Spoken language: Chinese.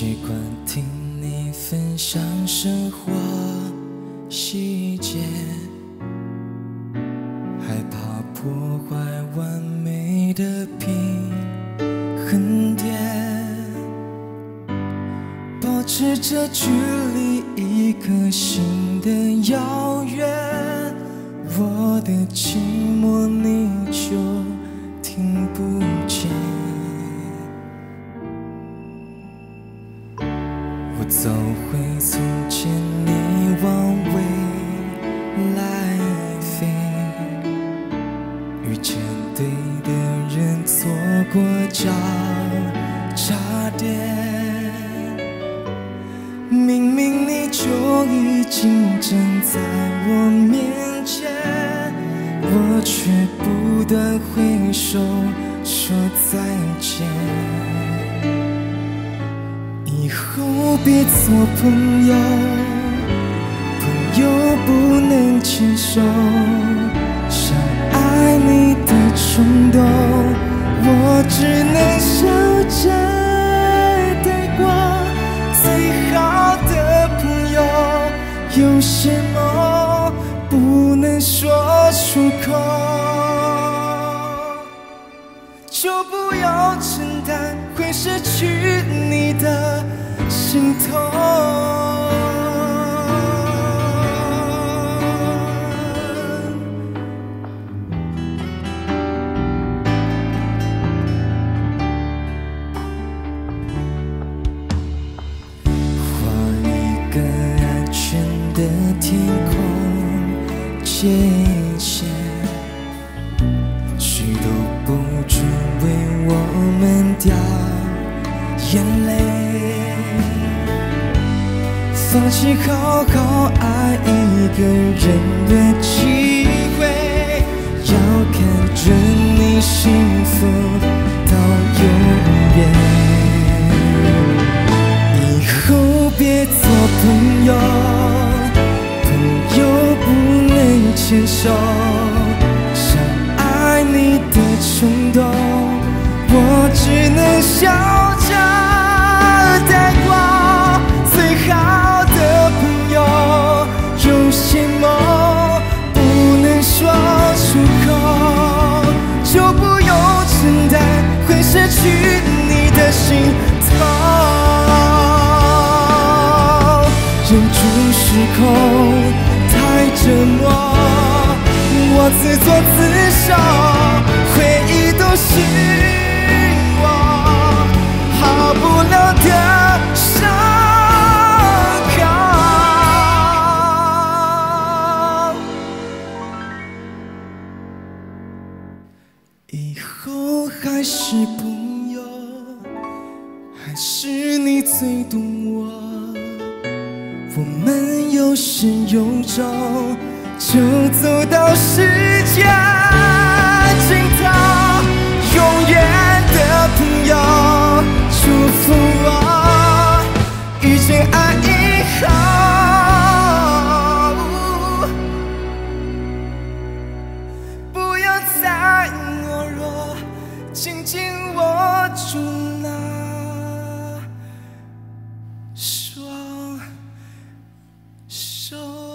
习惯听你分享生活细节，害怕破坏完美的平衡点，保持着距离一颗心的遥远。我的寂寞你就听不见。 走回从前，你往未来飞。遇见对的人，错过交叉点。明明你就已经站在我面前，我却不断挥手说再见。 以后别做朋友，朋友不能牵手。想爱你的冲动，我只能笑着带过。最好的朋友，有些梦不能说出口，就不要承担会失去你的。 心痛。画一个安全的天空界限，谁都不准为我们掉眼泪。 放弃好好爱一个人的机会，要看着你幸福到永远。以后别做朋友，朋友不能牵手。想爱你的冲动，我只能笑着带过。最好。 有些梦不能说出口，就不用承担会失去你的心痛。忍住时空太折磨，我自作自受，回忆都是我好不了的伤。 还是朋友，还是你最懂我。我们有始有终，就走到世界尽头。永远的朋友，祝福我遇见爱以后，不要再懦弱。 紧紧握住那双手。